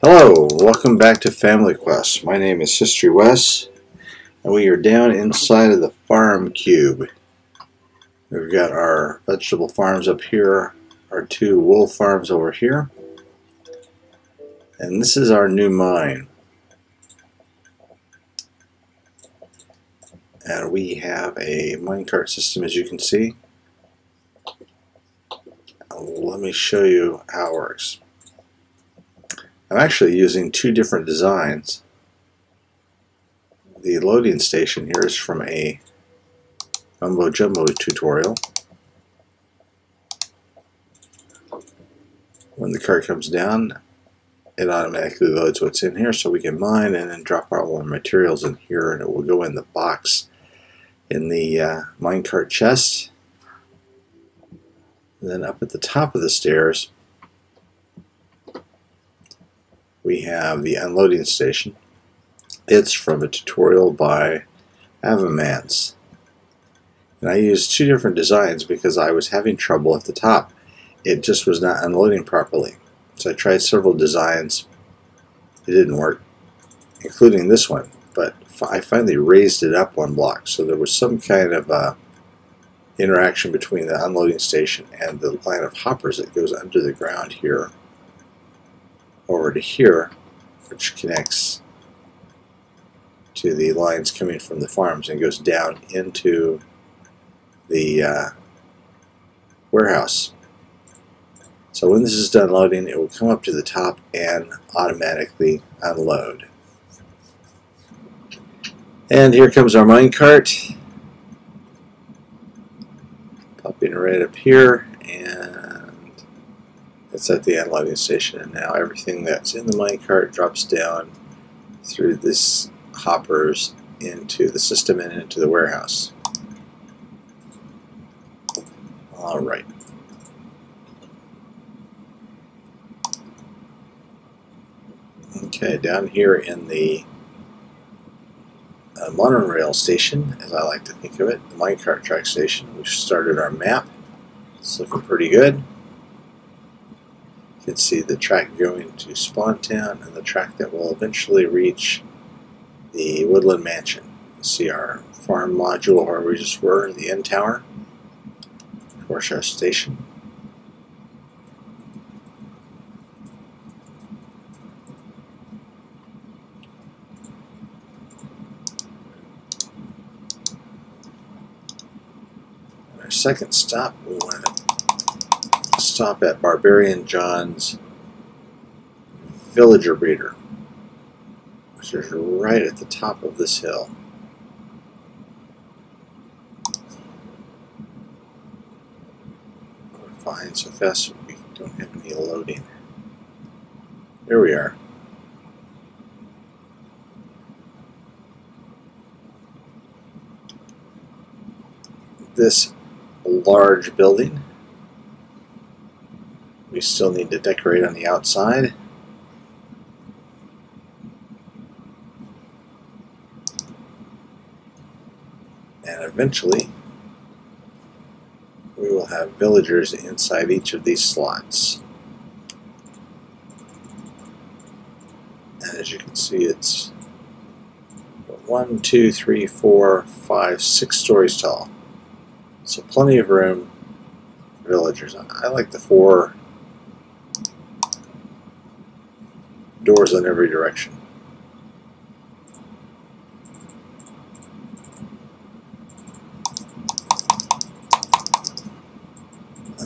Hello, welcome back to Family Quest. My name is HistoryWes, and we are down inside of the farm cube. We've got our vegetable farms up here, our two wool farms over here, and this is our new mine. And we have a minecart system, as you can see. Let me show you how it works. I'm actually using two different designs. The loading station here is from a Mumbo Jumbo tutorial. When the cart comes down, it automatically loads what's in here, so we can mine and then drop all our materials in here, and it will go in the box in the minecart chest. And then up at the top of the stairs, we have the unloading station. It's from a tutorial by Avomance. And I used two different designs because I was having trouble at the top. It just was not unloading properly. So I tried several designs. It didn't work, including this one. But I finally raised it up one block. So there was some kind of interaction between the unloading station and the line of hoppers that goes under the ground here, over to here, which connects to the lines coming from the farms and goes down into the warehouse. So when this is done loading, it will come up to the top and automatically unload. And here comes our minecart, popping right up here, and it's at the unloading station, and now everything that's in the minecart drops down through this hoppers into the system and into the warehouse. Alright. Okay, down here in the monorail station, as I like to think of it, the minecart track station, we've started our map. It's looking pretty good. You can see the track going to Spawn Town and the track that will eventually reach the Woodland Mansion. You see our farm module where we just were, the end tower, of course our station. And our second stop, we want to stop at Barbarian John's villager breeder, which is right at the top of this hill. We're flying so fast we don't have any loading. There we are. This large building, we still need to decorate on the outside. And eventually, we will have villagers inside each of these slots. And as you can see, it's 1, 2, 3, 4, 5, 6 stories tall. So plenty of room for villagers. I like the four doors in every direction.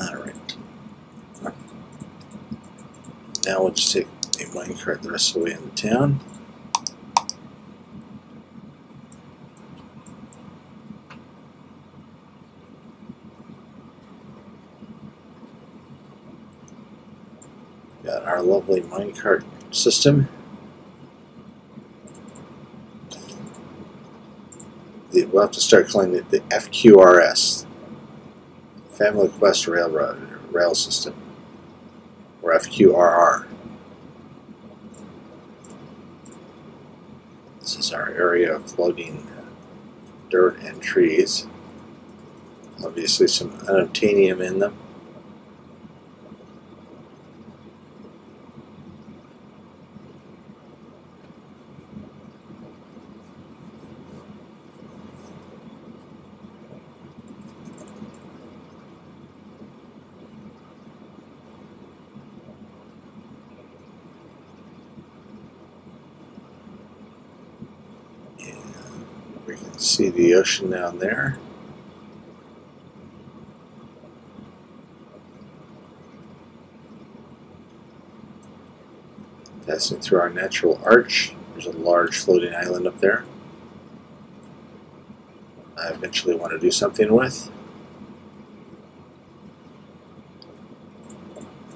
Alright. Now we'll just take a minecart the rest of the way into town. Got our lovely minecart system. We'll have to start calling it the FQRS, Family Quest Rail System, or FQRR. This is our area of floating dirt and trees. Obviously some unobtainium in them. We can see the ocean down there. Passing through our natural arch, there's a large floating island up there I eventually want to do something with.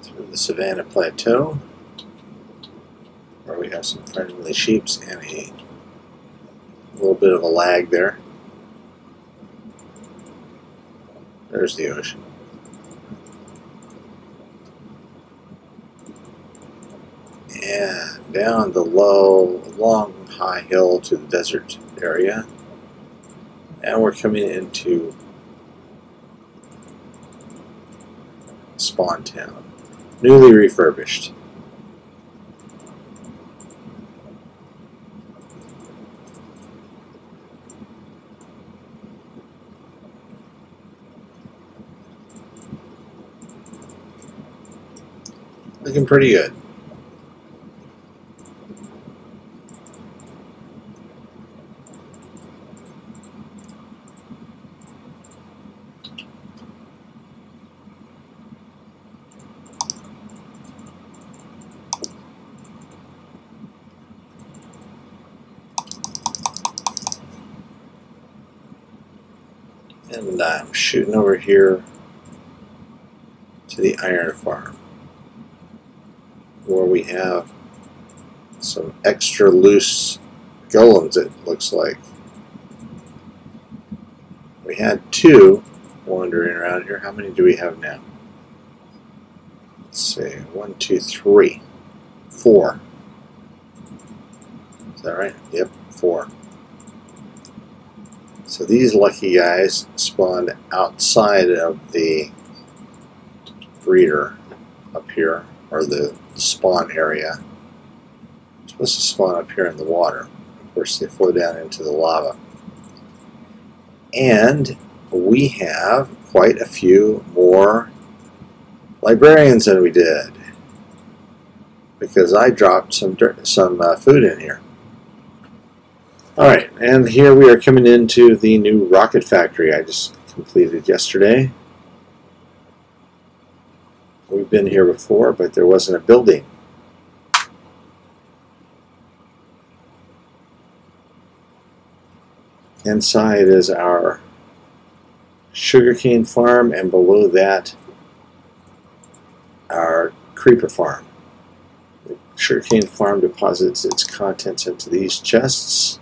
Through the Savannah Plateau, where we have some friendly sheeps and a little bit of a lag there. There's the ocean. And down the long, high hill to the desert area. And we're coming into Spawn Town, newly refurbished. Looking pretty good. And I'm shooting over here to the iron farm, where we have some extra loose golems, it looks like. We had 2 wandering around here. How many do we have now? Let's see, 1, 2, 3, 4. Is that right? Yep, 4. So these lucky guys spawned outside of the breeder up here, or the spawn area. They're supposed to spawn up here in the water. Of course, they flow down into the lava. And we have quite a few more librarians than we did, because I dropped some food in here. Alright, and here we are coming into the new rocket factory I just completed yesterday. We've been here before, but there wasn't a building. Inside is our sugarcane farm, and below that, our creeper farm. The sugarcane farm deposits its contents into these chests.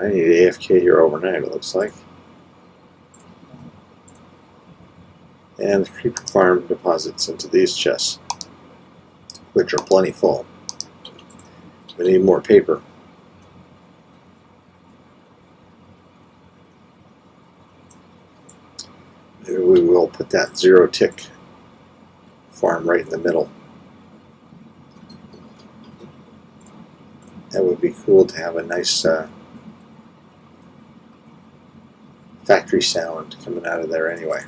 I need AFK here overnight, it looks like. And the creeper farm deposits into these chests, which are plenty full. We need more paper. Maybe we will put that 0-tick farm right in the middle. That would be cool to have a nice factory sound coming out of there anyway.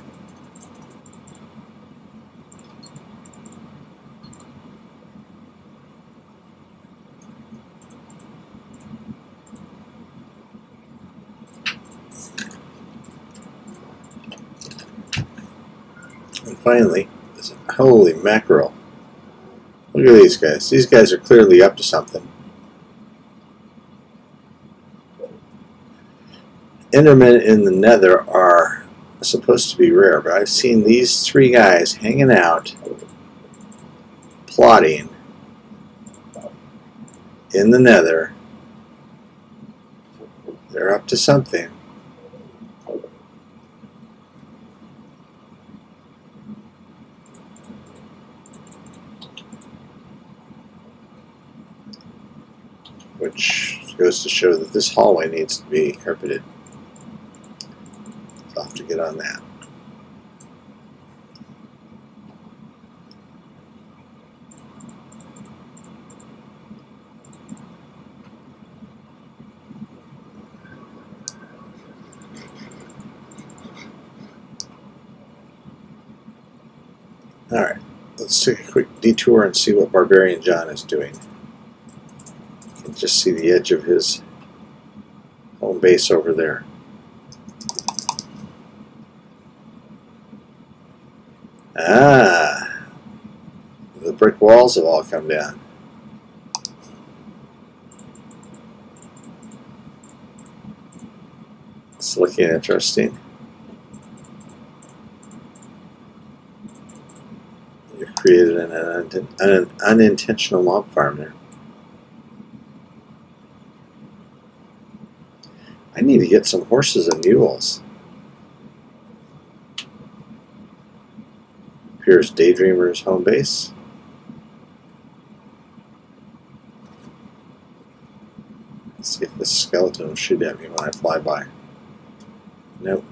And finally, holy mackerel. Look at these guys. These guys are clearly up to something. Endermen in the nether are supposed to be rare, but I've seen these 3 guys hanging out, plotting in the nether. They're up to something. Which goes to show that this hallway needs to be carpeted. I'll have to get on that. Alright, let's take a quick detour and see what Barbarian John is doing. You can just see the edge of his own base over there. Ah, the brick walls have all come down. It's looking interesting. You've created an unintentional mob farm there. I need to get some horses and mules. Here's Daydreamer's home base. Let's see if this skeleton will shoot at me when I fly by. Nope.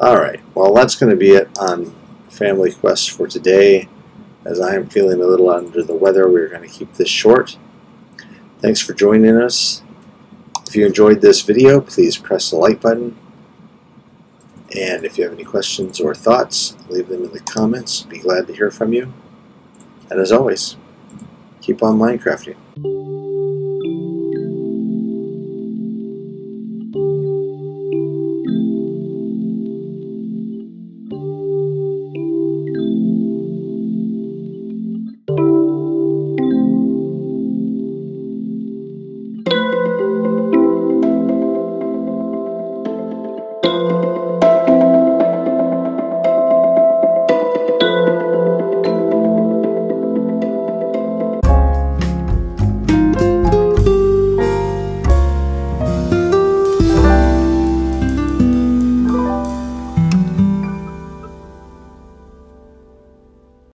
Alright, well that's going to be it on Family Quest for today. As I am feeling a little under the weather, we're going to keep this short. Thanks for joining us. If you enjoyed this video, please press the like button. And if you have any questions or thoughts, leave them in the comments. Be glad to hear from you. And as always, keep on Minecrafting.